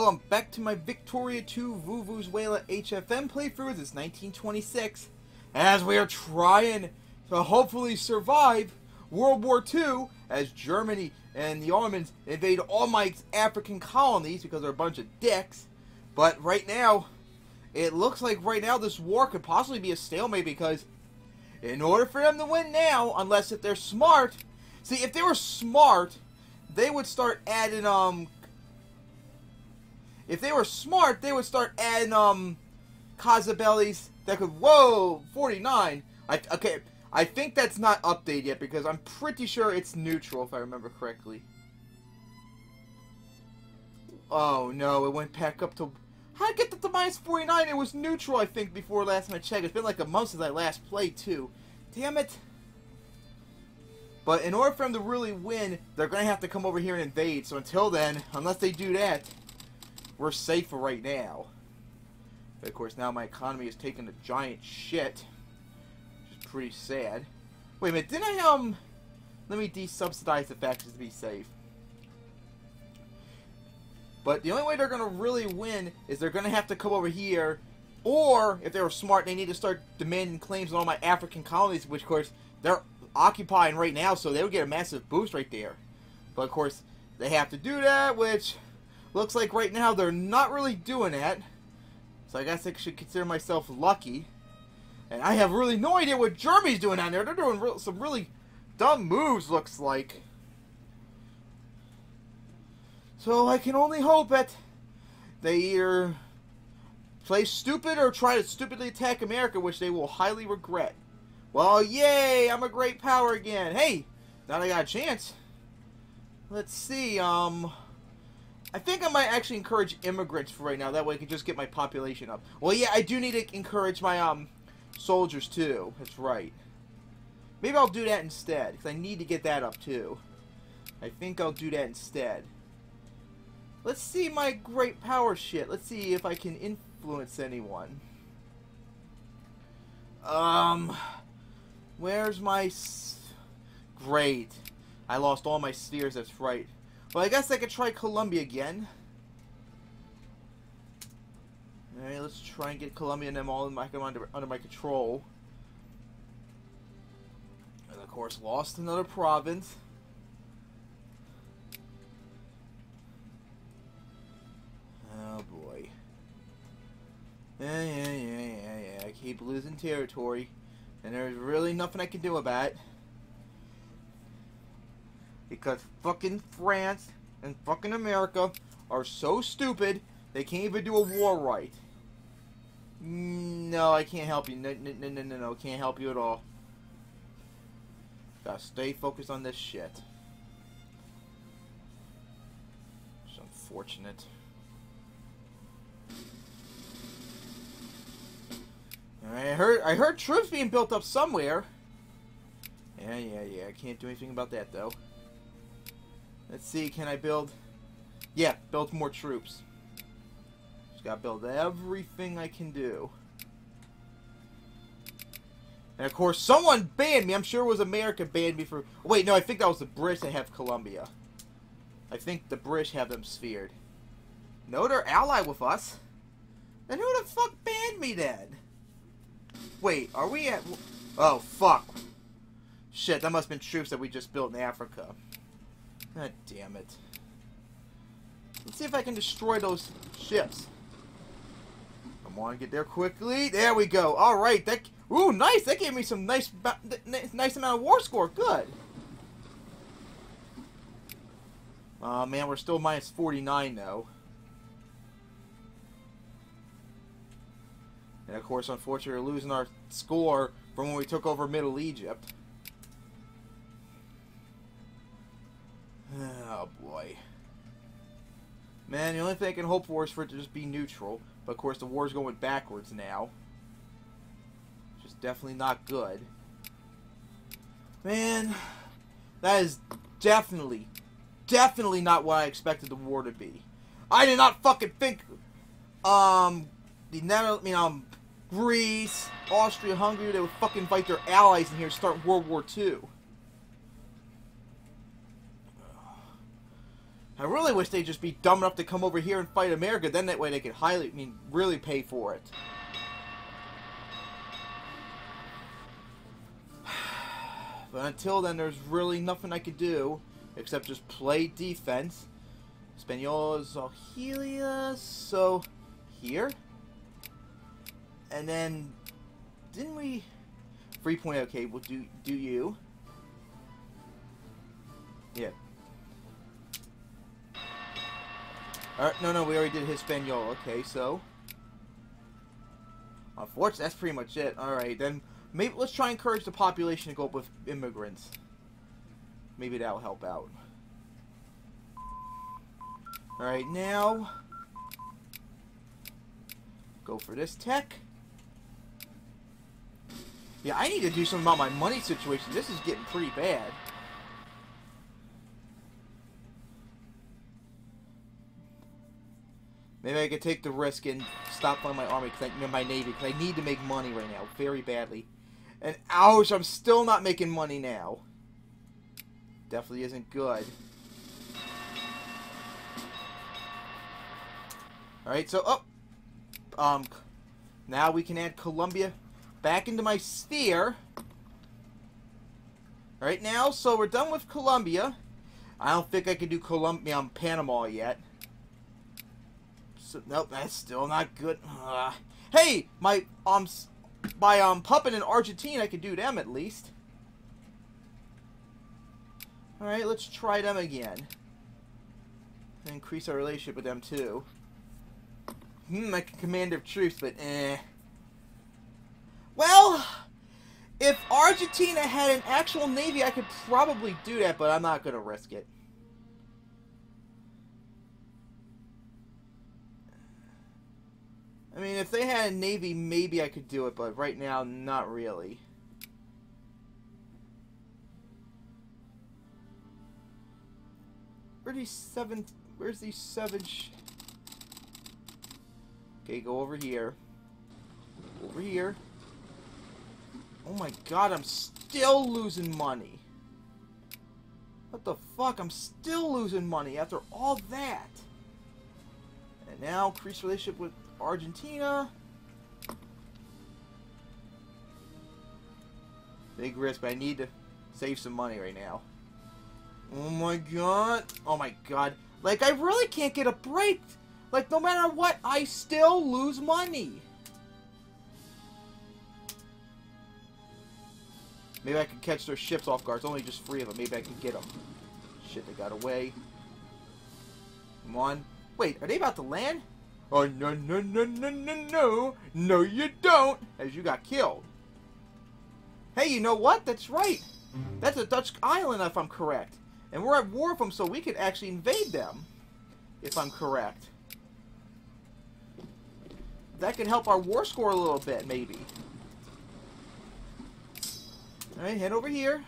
Hello, I'm back to my Victoria 2 Vuvuzuela HFM playthrough. It's 1926, as we are trying to hopefully survive World War II, as Germany and the Ottomans invade all my African colonies because they're a bunch of dicks. But right now, it looks like right now this war could possibly be a stalemate, because in order for them to win now, unless if they're smart, see, if they were smart, they would start adding, Casabellies that could, whoa, 49, okay, I think that's not updated yet, because I'm pretty sure it's neutral, if I remember correctly. Oh, no, it went back up to, how'd it get up to minus 49? It was neutral, I think, before last time I checked. It's been like a month since I last played, too. Damn it. But in order for them to really win, they're going to have to come over here and invade. So until then, unless they do that, we're safe for right now. But of course, now my economy is taking a giant shit, which is pretty sad. Wait a minute, didn't I, let me de-subsidize the factions to be safe. But the only way they're going to really win is they're going to have to come over here, or if they were smart, they need to start demanding claims on all my African colonies, which of course, they're occupying right now, so they would get a massive boost right there. But of course, they have to do that, which looks like right now they're not really doing that. So I guess I should consider myself lucky. And I have really no idea what Germany's doing down there. They're doing some really dumb moves, looks like. So I can only hope that they either play stupid or try to stupidly attack America, which they will highly regret. Well, yay! I'm a great power again. Hey, now I got a chance. Let's see. I think I might actually encourage immigrants for right now. That way, I can just get my population up. Well, yeah, I do need to encourage my soldiers too. That's right. Maybe I'll do that instead, because I need to get that up too. I think I'll do that instead. Let's see my great power shit. Let's see if I can influence anyone. Where's my... Great. I lost all my spheres, that's right. Well, I guess I could try Colombia again. Alright, let's try and get Colombia and them all under my control. And of course, lost another province. Oh boy. Yeah. I keep losing territory. And there's really nothing I can do about it. Because fucking France and fucking America are so stupid, they can't even do a war right. No, I can't help you. No, can't help you at all. Gotta stay focused on this shit. It's unfortunate. I heard troops being built up somewhere. Yeah. I can't do anything about that though. Let's see, can I build? Yeah, build more troops. Just gotta build everything I can do. And of course, someone banned me. I'm sure it was America banned me for... Wait, no, I think that was the British that have Colombia. I think the British have them sphered. No, they're allied with us. Then who the fuck banned me then? Wait, are we at... Oh, fuck. Shit, that must have been troops that we just built in Africa. God damn it. Let's see if I can destroy those ships. Come on, get there quickly. There we go. Alright, that... Ooh, nice! That gave me some nice amount of war score. Good. Aw, man, we're still minus 49 though. And of course, unfortunately, we're losing our score from when we took over Middle Egypt. Oh boy. Man, the only thing I can hope for is for it to just be neutral. But of course, the war's going backwards now. Which is definitely not good. Man, that is definitely not what I expected the war to be. I did not fucking think, Greece, Austria, Hungary, they would fucking invite their allies in here and start World War II. I really wish they'd just be dumb enough to come over here and fight America. Then that way they could really pay for it. But until then, there's really nothing I could do except just play defense. Espanola, Zohelia, so here. And then, didn't we... 3 point, okay, we'll do you. Yeah. Alright, no, we already did Hispaniola, okay, so. Unfortunately, that's pretty much it. Alright, then maybe let's try and encourage the population to go up with immigrants. Maybe that'll help out. Alright, now. Go for this tech. Yeah, I need to do something about my money situation. This is getting pretty bad. Maybe I could take the risk and stop on my army, my navy, because I need to make money right now, very badly. And ouch, I'm still not making money now. Definitely isn't good. Alright, so, now we can add Colombia back into my sphere. Right now, so we're done with Colombia. I don't think I can do Colombia on Panama yet. So, nope, that's still not good. Hey, my puppet in Argentina, I could do them at least. All right, let's try them again. Increase our relationship with them too. I can command of troops, but eh. Well, if Argentina had an actual navy, I could probably do that, but I'm not going to risk it. I mean, if they had a navy, maybe I could do it, but right now, not really. Where's these seven? Okay, go over here. Over here. Oh my god, I'm still losing money. What the fuck? I'm still losing money after all that. And now, increase relationship with Argentina. Big risk, but I need to save some money right now. Oh my god. Oh my god. Like, I really can't get a break. Like, no matter what, I still lose money. Maybe I can catch their ships off guard. It's only just 3 of them. Maybe I can get them. Shit, they got away. Come on. Wait, are they about to land? Oh, no, no, no, no, no, no. No, you don't. As you got killed. Hey, you know what? That's right. That's a Dutch island, if I'm correct. And we're at war with them, so we could actually invade them. If I'm correct. That could help our war score a little bit, maybe. Alright, head over here.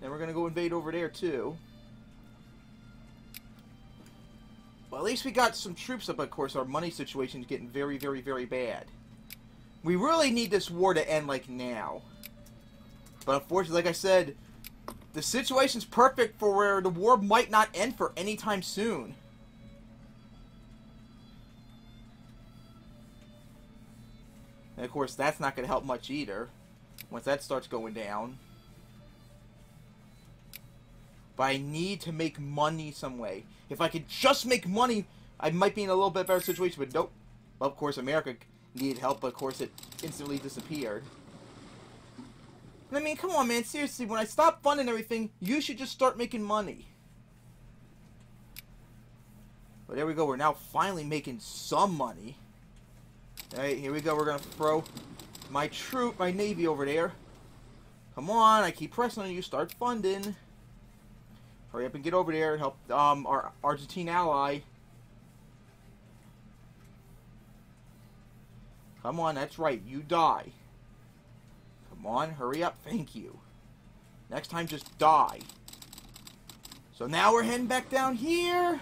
Then we're going to go invade over there, too. Well, at least we got some troops up, of course. Our money situation is getting very, very, very bad. We really need this war to end, like, now. But unfortunately, like I said, the situation's perfect for where the war might not end for any time soon. And, of course, that's not going to help much either, once that starts going down. But I need to make money some way. If I could just make money, I might be in a little bit better situation, but nope. Well, of course, America needed help, but of course it instantly disappeared. I mean, come on, man, seriously, when I stop funding everything, you should just start making money. But there we go, we're now finally making some money. Alright, here we go, we're gonna throw my troop, my navy over there. Come on, I keep pressing on you, start funding. Hurry up and get over there and help our Argentine ally. Come on, that's right. You die. Come on, hurry up. Thank you. Next time, just die. So now we're heading back down here.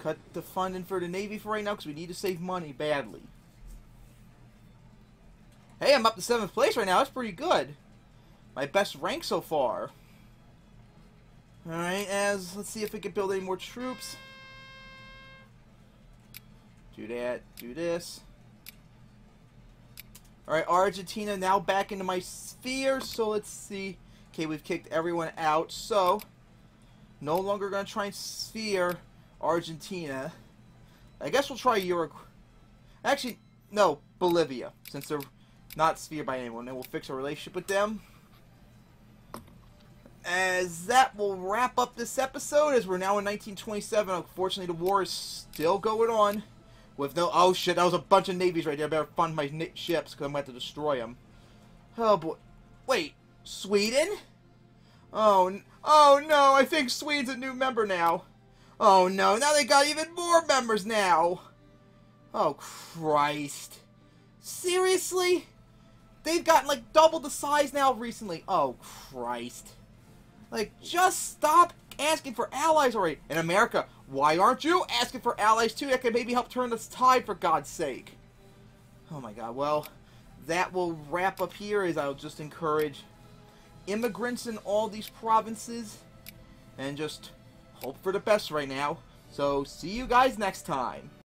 Cut the funding for the Navy for right now because we need to save money badly. Hey, I'm up to 7th place right now. That's pretty good. My best rank so far. Alright, let's see if we can build any more troops. Do that, do this. Alright, Argentina now back into my sphere, so let's see. Okay, we've kicked everyone out, so no longer going to try and sphere Argentina. I guess we'll try Uruguay. Actually, no, Bolivia, since they're not sphered by anyone, and we'll fix our relationship with them. As that will wrap up this episode, as we're now in 1927. Unfortunately, the war is still going on. With no... Oh, shit, that was a bunch of navies right there. I better fund my ships, because I'm going to have to destroy them. Oh, boy. Wait, Sweden? Oh, no, I think Sweden's a new member now. Oh, no, now they got even more members now. Oh, Christ. Seriously? They've gotten, like, double the size now recently. Oh, Christ. Like, just stop asking for allies already. In America, why aren't you asking for allies too? That could maybe help turn this tide, for God's sake. Oh my God, well, that will wrap up here, as I'll just encourage immigrants in all these provinces and just hope for the best right now. So, see you guys next time.